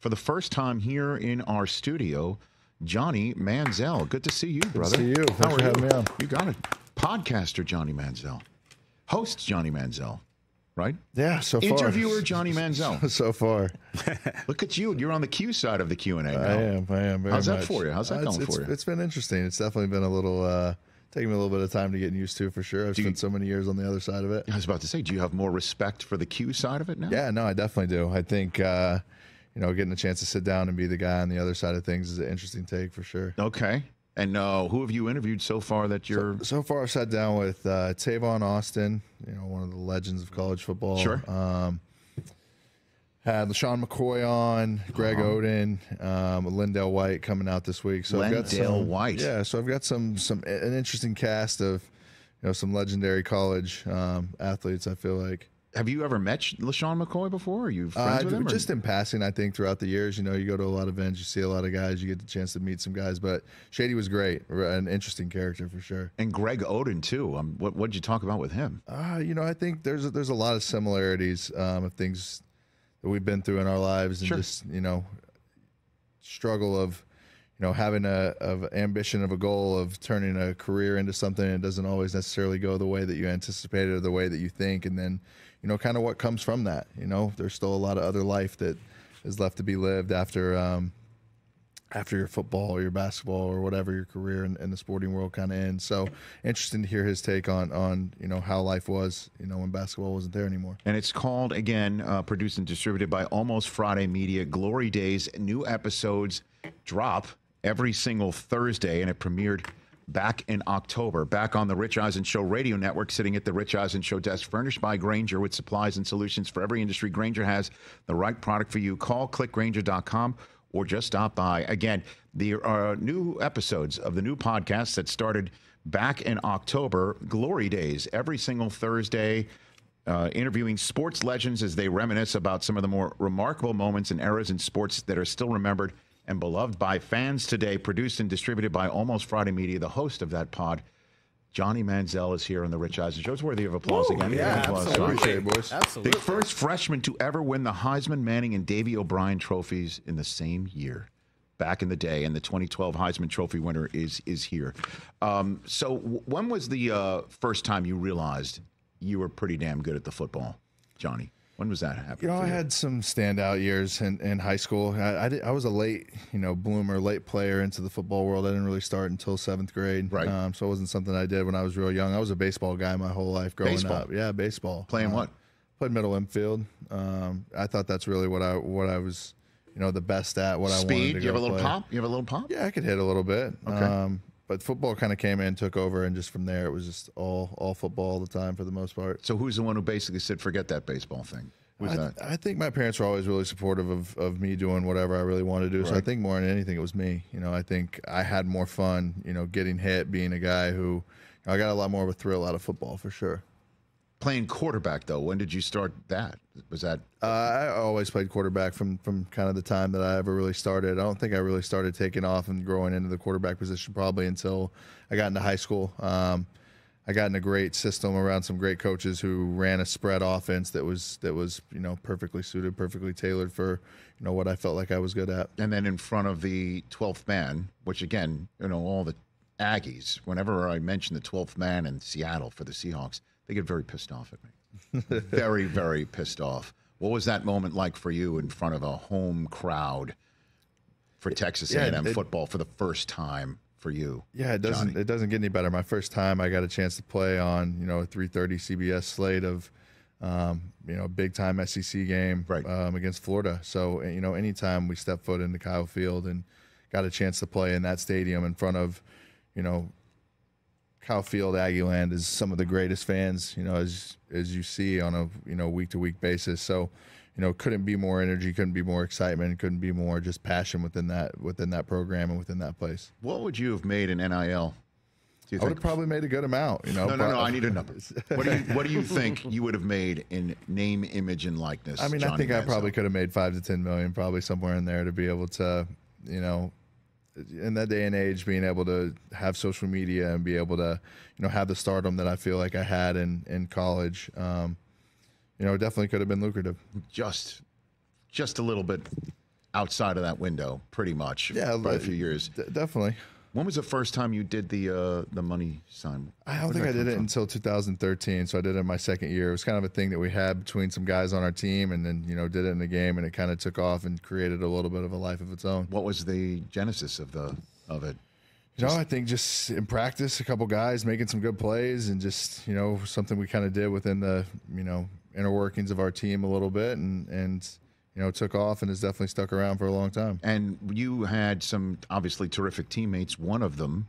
for the first time here in our studio, Johnny Manziel. Good to see you, brother. Good to see you. Thanks for having me on. You got it. Podcaster Johnny Manziel. Host Johnny Manziel. Right? Yeah, so far. Interviewer Johnny Manziel. So far. Look at you. You're on the Q side of the Q&A now. I am. How's that for you? How's that going for you? It's been interesting. It's definitely been a little, taking me a little bit of time to get used to, for sure. I've spent so many years on the other side of it. I was about to say, do you have more respect for the Q side of it now? Yeah, no, I definitely do. I think, you know, getting a chance to sit down and be the guy on the other side of things is an interesting take, for sure. Okay. And who have you interviewed so far that you're... So far, I've sat down with Tavon Austin, you know, one of the legends of college football. Sure. Had LeSean McCoy on, Greg Oden, Lindell White coming out this week. So Lindell White. Yeah, so I've got an interesting cast of, you know, some legendary college athletes, I feel like. Have you ever met LeSean McCoy before? Are you friends with him? Just in passing, I think, throughout the years. You know, you go to a lot of events, you see a lot of guys, you get the chance to meet some guys. But Shady was great, an interesting character for sure. And Greg Oden, too. What did you talk about with him? You know, I think there's a lot of similarities of things that we've been through in our lives, and sure, just, you know, struggle of, you know, having an ambition of a goal of turning a career into something, and it doesn't always necessarily go the way that you anticipated or the way that you think, and then, you know, kind of what comes from that. You know, there's still a lot of other life that is left to be lived after after your football or your basketball or whatever your career in the sporting world kind of ends. So interesting to hear his take on you know, how life was, you know, when basketball wasn't there anymore. And it's called, again, produced and distributed by Almost Friday Media. Glory Daze. New episodes drop every single Thursday, and it premiered back in October, back on the Rich Eisen Show radio network, sitting at the Rich Eisen Show desk, furnished by Granger with supplies and solutions for every industry. Granger has the right product for you. Call, click Granger.com, or just stop by. Again, there are new episodes of the new podcast that started back in October, Glory Days, every single Thursday, interviewing sports legends as they reminisce about some of the more remarkable moments and eras in sports that are still remembered and beloved by fans today. Produced and distributed by Almost Friday Media. The host of that pod, Johnny Manziel, is here on the Rich Eisen Show. It's worthy of applause. Ooh, again. Yeah, absolutely. Applause. Absolutely. The first freshman to ever win the Heisman, Manning, and Davey O'Brien trophies in the same year, back in the day, and the 2012 Heisman Trophy winner is here. So when was the first time you realized you were pretty damn good at the football, Johnny? When was that happening? You know, I had some standout years in high school. I was a late, you know, bloomer, late player into the football world. I didn't really start until 7th grade. Right. So it wasn't something I did when I was real young. I was a baseball guy my whole life growing up. Yeah, baseball. Playing what? Played middle infield. I thought that's really what I was, you know, the best at. What speed. I wanted to do. You have a little play. Pop? You have a little pop? Yeah, I could hit a little bit. Okay. But football kind of came in, took over, and just from there, it was just all football all the time for the most part. So who's the one who basically said, forget that baseball thing? Who's that? I think my parents were always really supportive of me doing whatever I really wanted to do. Right. So I think more than anything, it was me. You know, I think I had more fun, you know, getting hit, being a guy who, you know, I got a lot more of a thrill out of football for sure. Playing quarterback, though, when did you start that? Was that I always played quarterback from kind of the time that I ever really started. I don't think I really started taking off and growing into the quarterback position probably until I got into high school. I got in a great system around some great coaches who ran a spread offense that was, you know, perfectly suited, perfectly tailored for, you know, what I felt like I was good at. And then in front of the 12th man, which again, you know, all the Aggies, whenever I mention the 12th man in Seattle for the Seahawks, they get very pissed off at me. Very, very pissed off. What was that moment like for you in front of a home crowd for Texas A&M football for the first time for you? Yeah, it doesn't get any better. My first time I got a chance to play on, you know, a 3:30 CBS slate of, you know, big-time SEC game, right, against Florida. So, you know, anytime we step foot into Kyle Field and got a chance to play in that stadium in front of, you know, Kyle Field, Aggieland is some of the greatest fans, you know, as you see on a, you know, week-to-week basis. So, you know, couldn't be more energy, couldn't be more excitement, couldn't be more just passion within that program and within that place. What would you have made in NIL? Do you think? I would have probably made a good amount, you know. No, I need a number. What do you think you would have made in name, image, and likeness? I mean, Johnny, I think Manziel, I probably could have made $5 to $10 million, probably somewhere in there, to be able to, you know, in that day and age, being able to have social media and be able to, you know, have the stardom that I feel like I had in college, you know, definitely could have been lucrative. Just a little bit outside of that window, pretty much. Yeah, by a few years. Definitely. When was the first time you did the money sign? I don't think I did it until 2013, so I did it my second year. It was kind of a thing that we had between some guys on our team, and then, you know, did it in the game, and it kind of took off and created a little bit of a life of its own. What was the genesis of it? You know, I think just in practice, a couple guys making some good plays, and just, you know, something we kind of did within the, you know, inner workings of our team a little bit, and you know, took off and has definitely stuck around for a long time. And you had some obviously terrific teammates. One of them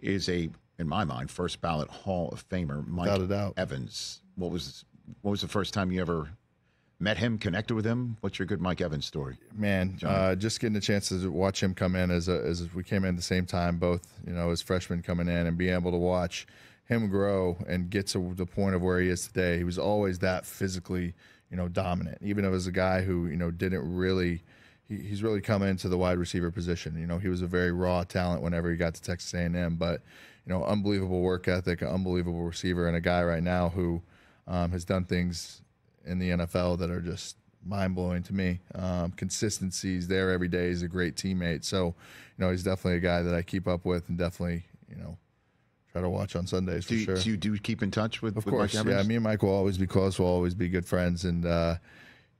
is a, in my mind, first ballot Hall of Famer, Mike Evans. What was the first time you ever met him, connected with him? What's your good Mike Evans story? Man, just getting a chance to watch him come in as we came in at the same time, both, you know, as freshmen coming in, and being able to watch him grow and get to the point of where he is today. He was always that physically, you know, dominant, even though as a guy who, you know, didn't really, he's really come into the wide receiver position. You know, he was a very raw talent whenever he got to Texas A&M, but, you know, unbelievable work ethic, an unbelievable receiver, and a guy right now who has done things in the NFL that are just mind-blowing to me. Consistency's there every day. He's a great teammate. So, you know, he's definitely a guy that I keep up with and definitely, you know, try to watch on Sundays for sure. So you do keep in touch with Mike Evans? Of course, yeah. Me and Mike will always be close. We'll always be good friends, and,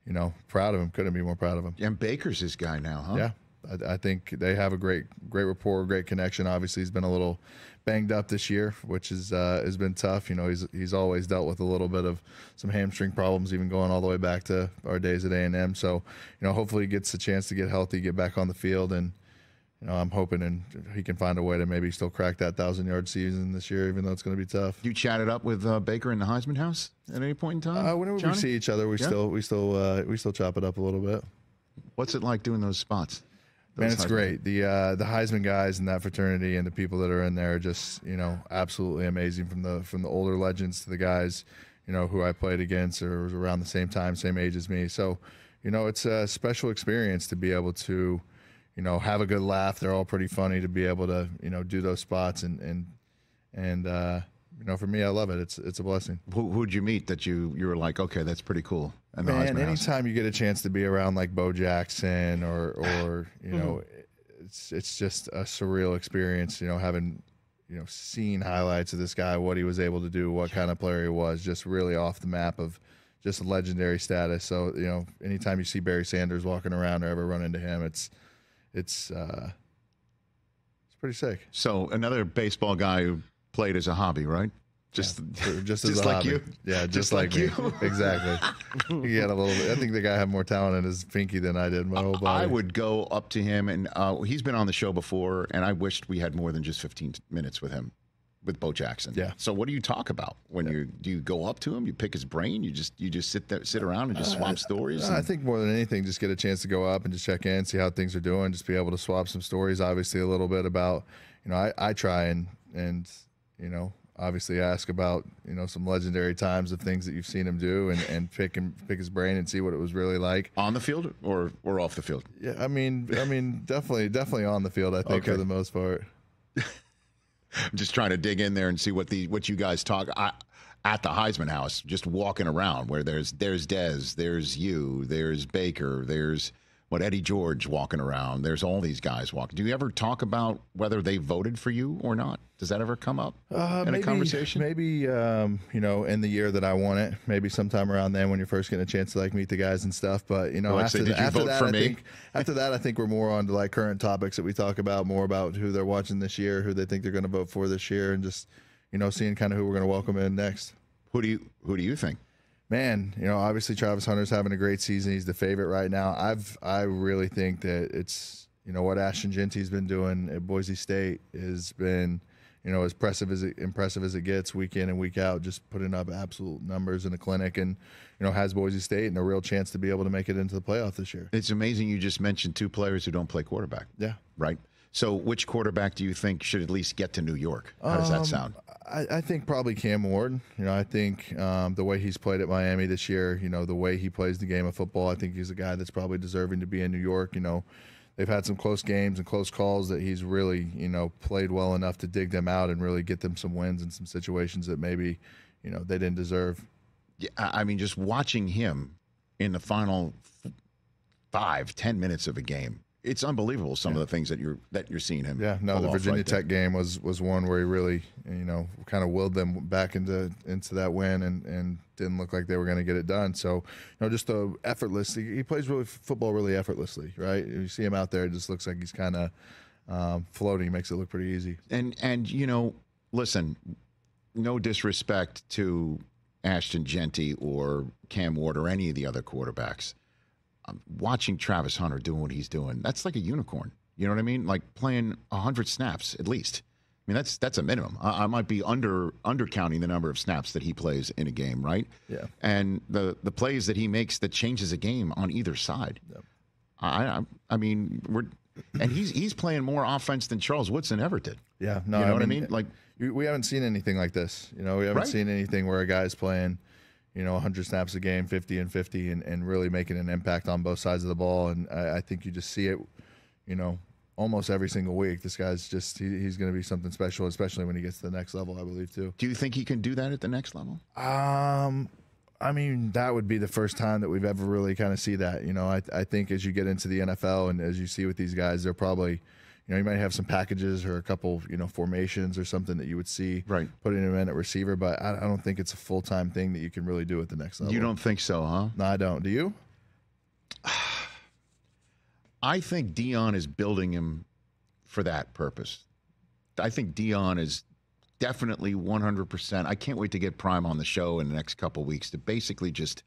you know, proud of him. Couldn't be more proud of him. And Baker's his guy now, huh? Yeah. I think they have a great rapport, great connection. Obviously, he's been a little banged up this year, which has been tough. You know, he's always dealt with a little bit of some hamstring problems, even going all the way back to our days at A&M. So, you know, hopefully he gets a chance to get healthy, get back on the field, and, you know, I'm hoping and he can find a way to maybe still crack that 1,000-yard season this year, even though it's going to be tough. You chatted up with Baker in the Heisman House at any point in time? Whenever Johnny? We see each other, we still chop it up a little bit. What's it like doing those spots? Man, it's great. The Heisman guys and that fraternity and the people that are in there are just, you know, absolutely amazing, from the older legends to the guys, you know, who I played against or was around the same time, same age as me. So, you know, it's a special experience to be able to, you know, have a good laugh. They're all pretty funny, to be able to, you know, do those spots and you know, for me, I love it. It's a blessing. Who'd you meet that you were like, okay, that's pretty cool? Man, anytime you get a chance to be around like Bo Jackson or you know, it's just a surreal experience. You know, having, you know, seen highlights of this guy, what he was able to do, what kind of player he was, just really off the map of just legendary status. So, you know, anytime you see Barry Sanders walking around or ever run into him, it's pretty sick. So another baseball guy who played as a hobby, right? Just like you. Yeah, just like you. Exactly. He had a little bit. I think the guy had more talent in his pinky than I did in my whole body. I would go up to him, and he's been on the show before, and I wished we had more than just 15 minutes with him, with Bo Jackson. Yeah. So what do you talk about when you do? You go up to him, you pick his brain, you just sit around and just swap stories. I think more than anything, just get a chance to go up and just check in, see how things are doing, just be able to swap some stories. Obviously, a little bit about, you know, I try and you know, obviously ask about, you know, some legendary times of things that you've seen him do, and pick his brain and see what it was really like on the field or off the field. Yeah, I mean, definitely on the field, I think, for the most part. I'm just trying to dig in there and see what you guys talk at the Heisman House. Just walking around where there's Dez, there's you, there's Baker, there's Eddie George walking around. There's all these guys walking. Do you ever talk about whether they voted for you or not? Does that ever come up in a conversation? Maybe, you know, in the year that I won it, maybe sometime around then when you're first getting a chance to, like, meet the guys and stuff. But, you know, after that, I think we're more on to, like, current topics that we talk about, more about who they're watching this year, who they think they're going to vote for this year, and just, you know, seeing kind of who we're going to welcome in next. Who do you think? Man, you know, obviously Travis Hunter's having a great season. He's the favorite right now. I really think that it's, you know, what Ashton Jeanty's been doing at Boise State has been, you know, as impressive as it gets, week in and week out, just putting up absolute numbers in the clinic, and, you know, has Boise State and a real chance to be able to make it into the playoff this year. It's amazing you just mentioned two players who don't play quarterback. Yeah. Right? So which quarterback do you think should at least get to New York? How does that sound? I think probably Cam Ward. You know, I think the way he's played at Miami this year, you know, the way he plays the game of football, I think he's a guy that's probably deserving to be in New York. You know, they've had some close games and close calls that he's really, you know, played well enough to dig them out and really get them some wins in some situations that maybe, you know, they didn't deserve. Yeah, I mean, just watching him in the final 5-10 minutes of a game. It's unbelievable some of the things that you're seeing him. Yeah, no, the Virginia Tech game was one where he really, you know, kind of willed them back into that win, and didn't look like they were going to get it done. So, you know, just the effortless. He plays football really effortlessly, right? You see him out there, it just looks like he's kind of floating. Makes it look pretty easy. And you know, listen, no disrespect to Ashton Jeanty or Cam Ward or any of the other quarterbacks. Watching Travis Hunter doing what he's doing, that's like a unicorn. You know what I mean? Like playing 100 snaps at least. I mean, that's a minimum. I might be undercounting the number of snaps that he plays in a game, right? Yeah. And the plays that he makes that changes a game on either side. Yep. I mean, we're and he's playing more offense than Charles Woodson ever did. Yeah. No, you know what I mean? Like we haven't seen anything like this. You know, we haven't seen anything where a guy's playing, you know, 100 snaps a game, 50 and 50, and really making an impact on both sides of the ball. And I think you just see it, you know, almost every single week. This guy's just, he's going to be something special, especially when he gets to the next level, I believe, too. Do you think he can do that at the next level? I mean, that would be the first time that we've ever really kind of see that. You know, I think as you get into the NFL and as you see with these guys, they're probably, you know, you might have some packages or a couple, you know, formations or something that you would see putting him in at receiver, but I don't think it's a full-time thing that you can really do at the next level. You don't think so, huh? No, I don't. Do you? I think Deion is building him for that purpose. I think Deion is definitely 100%. I can't wait to get Prime on the show in the next couple of weeks to basically just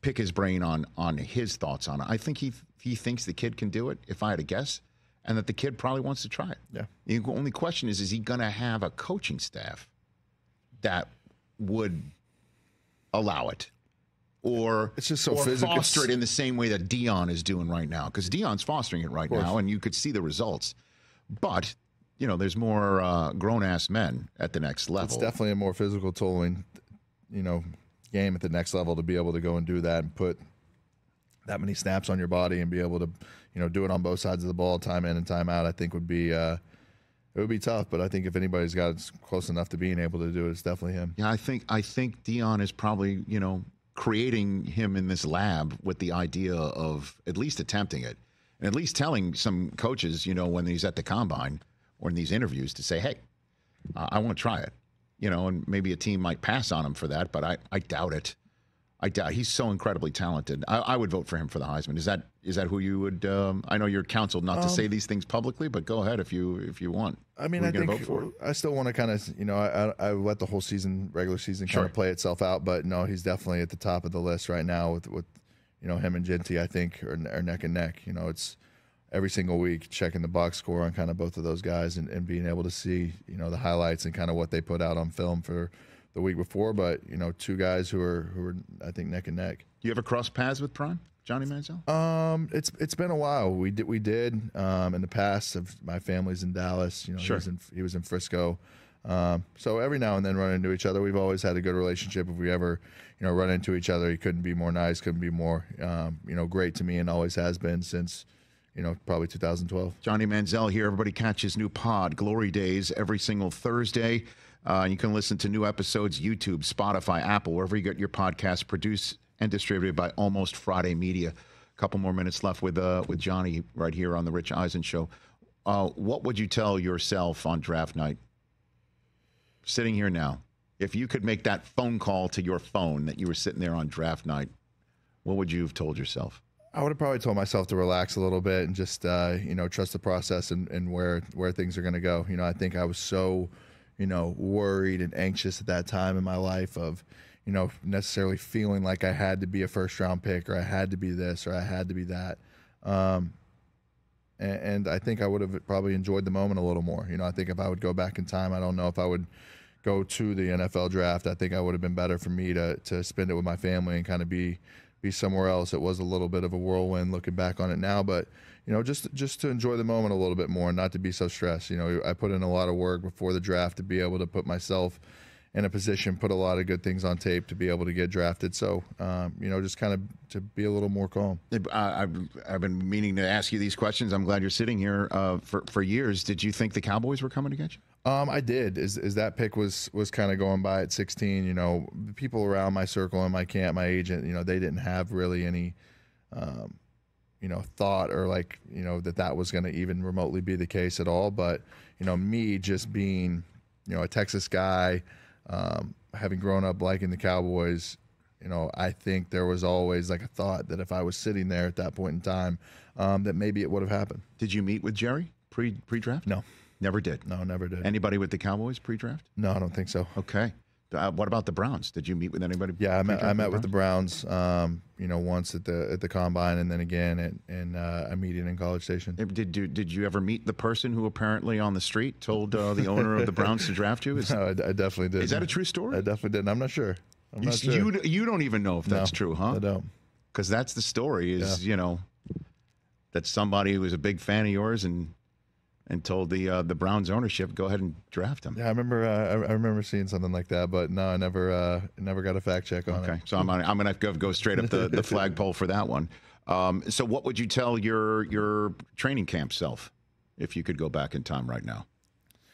pick his brain on his thoughts on it. I think he thinks the kid can do it, if I had to guess, and that the kid probably wants to try it. Yeah. The only question is he going to have a coaching staff that would allow it? Or, it's just so physical. Foster it in the same way that Deion is doing right now, because Deion's fostering it right now, and you could see the results. But you know, there's more grown-ass men at the next level. It's definitely a more physical tolling, you know, game at the next level to be able to go and do that and put that many snaps on your body and be able to, you know, do it on both sides of the ball, time in and time out. I think would be it would be tough, but I think if anybody's got it close enough to being able to do it, it's definitely him. Yeah, I think Deion is probably, you know, creating him in this lab with the idea of at least attempting it, and at least telling some coaches, you know, when he's at the combine or in these interviews to say, hey, I want to try it. You know, and maybe a team might pass on him for that, but I doubt it. I doubt. He's so incredibly talented. I would vote for him for the Heisman. Is that who you would? I know you're counseled not to say these things publicly, but go ahead if you want. I mean, I think vote for it? I still want to kind of, you know, I let the whole season, regular season, kind of play itself out. But no, he's definitely at the top of the list right now with you know, him and Jeanty, I think, are neck and neck. You know, it's every single week checking the box score on kind of both of those guys and being able to see, you know, the highlights and kind of what they put out on film for the week before, but you know, two guys who are I think neck and neck. You ever cross paths with Prime, Johnny Manziel? It's been a while. We did in the past. My family's in Dallas. You know, he was in Frisco. So every now and then run into each other. We've always had a good relationship. If we ever, you know, run into each other, he couldn't be more nice. Couldn't be more, you know, great to me, and always has been since, you know, probably 2012. Johnny Manziel here. Everybody catch his new pod, Glory Daze, every single Thursday. You can listen to new episodes, YouTube, Spotify, Apple, wherever you get your podcast, produced and distributed by Almost Friday Media. A couple more minutes left with Johnny right here on the Rich Eisen Show. What would you tell yourself on draft night? Sitting here now, if you could make that phone call to your phone that you were sitting there on draft night, what would you have told yourself? I would have probably told myself to relax a little bit and just, you know, trust the process and where things are going to go. You know, I think I was so, you know, worried and anxious at that time in my life of, you know, necessarily feeling like I had to be a first-round pick or I had to be this or I had to be that. And I think I would have probably enjoyed the moment a little more. You know, I think if I would go back in time, I don't know if I would go to the NFL draft. I think I would have been better for me to spend it with my family and kind of be somewhere else. It was a little bit of a whirlwind looking back on it now, but you know, just to enjoy the moment a little bit more, not to be so stressed. You know, I put in a lot of work before the draft to be able to put myself in a position, put a lot of good things on tape to be able to get drafted. So, you know, just kind of to be a little more calm. I've been meaning to ask you these questions. I'm glad you're sitting here for years. Did you think the Cowboys were coming to get you? I did. Is that pick was kind of going by at 16, you know, the people around my circle and my camp, my agent, you know, they didn't have really any thought or like, that was going to even remotely be the case at all. But, me just being, a Texas guy, having grown up liking the Cowboys, I think there was always like a thought that if I was sitting there at that point in time, that maybe it would have happened. Did you meet with Jerry pre-draft? No. Never did? No, never did. Anybody with the Cowboys pre-draft? No, I don't think so. Okay. What about the Browns? Did you meet with anybody? Yeah, I met with the Browns, once at the combine, and then again at a meeting in College Station. Did you ever meet the person who apparently on the street told the owner of the Browns to draft you? No, I definitely did. Is that a true story? I definitely didn't. I'm not sure. You don't even know if that's true, huh? I don't. Because that's the story is, that somebody who was a big fan of yours and told the Browns ownership, go ahead and draft him. Yeah, I remember seeing something like that, but no, I never got a fact check on it. Okay, so I'm gonna go straight up the flagpole for that one. So what would you tell your training camp self if you could go back in time right now,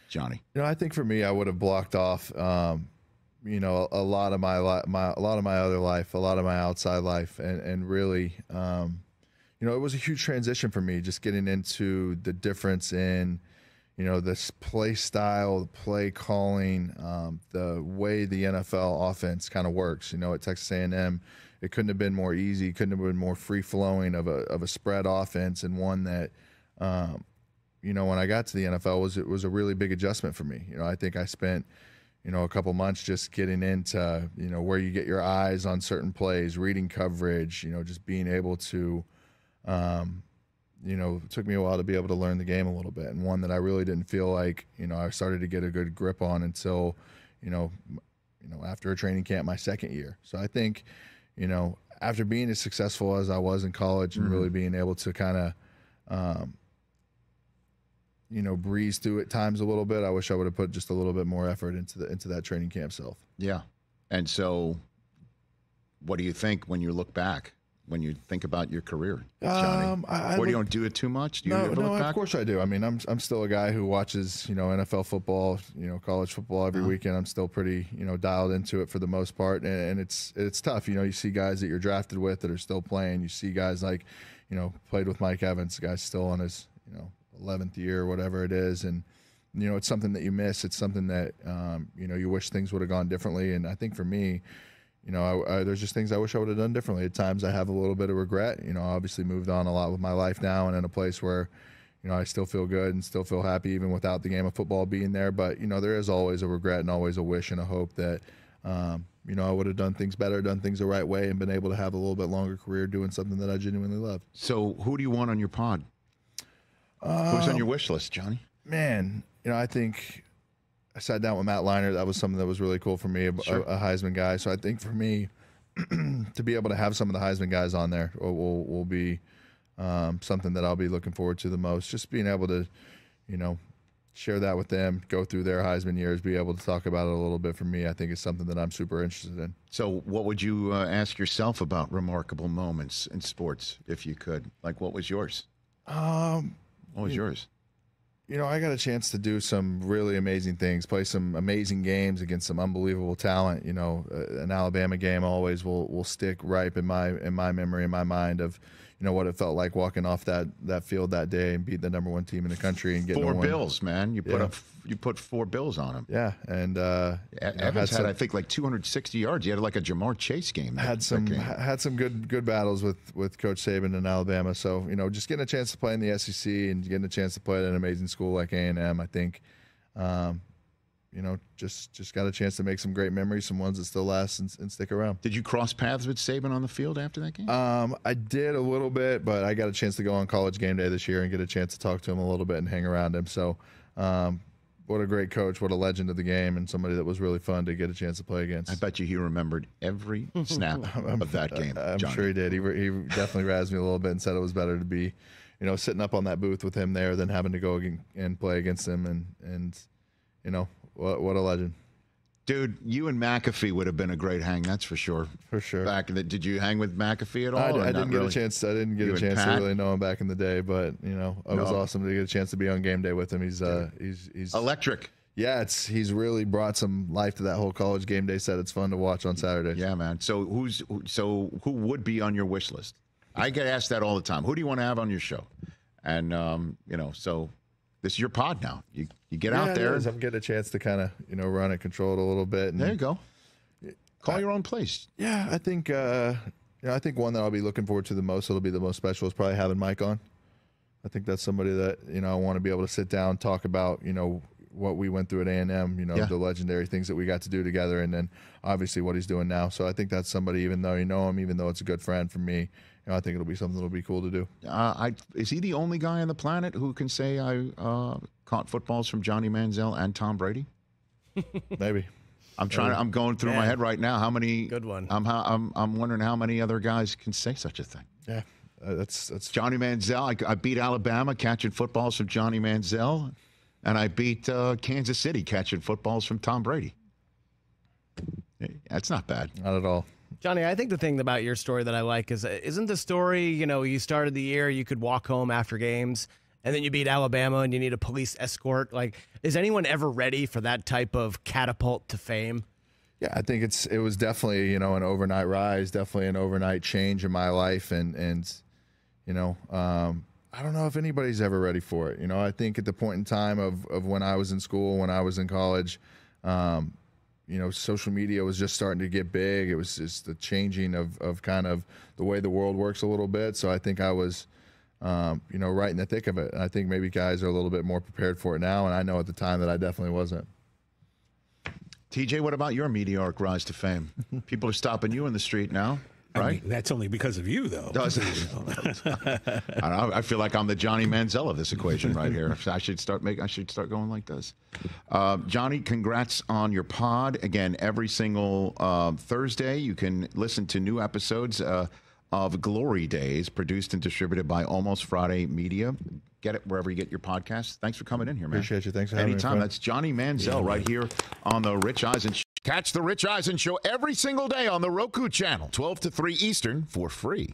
Johnny? I think for me, I would have blocked off, a lot of my other life, a lot of my outside life, and really. It was a huge transition for me, just getting into the difference in, this play style, the play calling, the way the NFL offense kind of works. At Texas A&M, it couldn't have been more easy, couldn't have been more free flowing of a spread offense, and one that, when I got to the NFL, it was a really big adjustment for me. I think I spent a couple months just getting into where you get your eyes on certain plays, reading coverage, just being able to. It took me a while to be able to learn the game a little bit, and one that I really didn't feel like, I started to get a good grip on until, after a training camp my second year. So I think, after being as successful as I was in college and really being able to kind of, breeze through at times a little bit, I wish I would have put just a little bit more effort into that training camp self. Yeah. And so what do you think when you look back? When you think about your career, Johnny, or you don't do it too much? Do you ever look back? Of course I do. I mean, I'm still a guy who watches, NFL football, college football every weekend. I'm still pretty, dialed into it for the most part, and it's tough. You see guys that you're drafted with that are still playing. You see guys like, played with Mike Evans, the guy's still on his, 11th year or whatever it is, and it's something that you miss. It's something that you wish things would have gone differently. And I think for me, there's just things I wish I would have done differently. At times I have a little bit of regret. I obviously moved on a lot with my life now and in a place where, I still feel good and still feel happy even without the game of football being there. But, there is always a regret and always a wish and a hope that, I would have done things better, done things the right way, and been able to have a little bit longer career doing something that I genuinely love. So who do you want on your pod? Who's on your wish list, Johnny? Man, I think – I sat down with Matt Leiner. That was something that was really cool for me, a Heisman guy. So I think for me to be able to have some of the Heisman guys on there will be something that I'll be looking forward to the most. Just being able to, share that with them, go through their Heisman years, be able to talk about it a little bit for me, I think is something that I'm super interested in. So what would you ask yourself about remarkable moments in sports if you could? Like what was yours? What was yours? I got a chance to do some really amazing things, play some amazing games against some unbelievable talent. An Alabama game always will stick ripe in my memory, in my mind of, what it felt like walking off that field that day and beat the number 1 team in the country and get four bills, man. You put 4 bills on him. Yeah, and Evans had I think like 260 yards. You had like a Jamar Chase game. Had some good battles with Coach Saban in Alabama. So just getting a chance to play in the SEC and getting a chance to play at an amazing school like A&M, I think, just got a chance to make some great memories, some ones that still last and stick around. Did you cross paths with Saban on the field after that game? I did a little bit, but I got a chance to go on College GameDay this year and get a chance to talk to him a little bit and hang around him. So what a great coach, what a legend of the game, and somebody that was really fun to get a chance to play against. I bet you he remembered every snap of that game. I'm sure he did. He definitely razzed me a little bit and said it was better to be sitting up on that booth with him there than having to go and play against him. And what a legend. Dude, you and McAfee would have been a great hang, that's for sure. For sure. Back in did you hang with McAfee at all? I didn't get a chance to really know him back in the day, but it was awesome to get a chance to be on game day with him. He's electric. Yeah, he's really brought some life to that whole College game day set. It's fun to watch on Saturdays. Yeah, man. So who would be on your wish list? I get asked that all the time. Who do you want to have on your show? And, you know, so this is your pod now. You get out there. I'm getting a chance to kind of, you know, run and control it a little bit. And there you go. Call your own place. Yeah, I think you know, I think one that I'll be looking forward to the most, it'll be the most special, is probably having Mike on. I think that's somebody that, you know, I want to be able to sit down, talk about, you know, what we went through at A&M, you know, the legendary things that we got to do together, and then obviously what he's doing now. So I think that's somebody, even though you know him, even though it's a good friend for me, you know, I think it'll be something that'll be cool to do. Is he the only guy on the planet who can say I caught footballs from Johnny Manziel and Tom Brady? Maybe. I'm going through my head right now. How many? Good one. I'm wondering how many other guys can say such a thing. Yeah, that's Johnny Manziel. I beat Alabama catching footballs from Johnny Manziel, and I beat Kansas City catching footballs from Tom Brady. That's not bad. Not at all. Johnny, I think the thing about your story that I like is, isn't the story, you know, you started the year, you could walk home after games, and then you beat Alabama and you need a police escort. Like, is anyone ever ready for that type of catapult to fame? Yeah, I think it was definitely, you know, an overnight rise, definitely an overnight change in my life. And you know, I don't know if anybody's ever ready for it. You know, I think at the point in time of when I was in school, when I was in college, you know, social media was just starting to get big. It was just the changing of kind of the way the world works a little bit. So I think I was, you know, right in the thick of it. And I think maybe guys are a little bit more prepared for it now, and I know at the time that I definitely wasn't. TJ, what about your meteoric rise to fame? People are stopping you in the street now, right? I mean, that's only because of you, though. I feel like I'm the Johnny Manziel of this equation right here. I should start going like this. Johnny, congrats on your pod. Again, every single Thursday, you can listen to new episodes of Glory Daze, produced and distributed by Almost Friday Media. Get it wherever you get your podcasts. Thanks for coming in here, man. Appreciate you. Thanks for having me. Anytime. That's Johnny Manziel right here on the Rich Eisen Show. Catch the Rich Eisen Show every single day on the Roku channel, 12 to 3 Eastern, for free.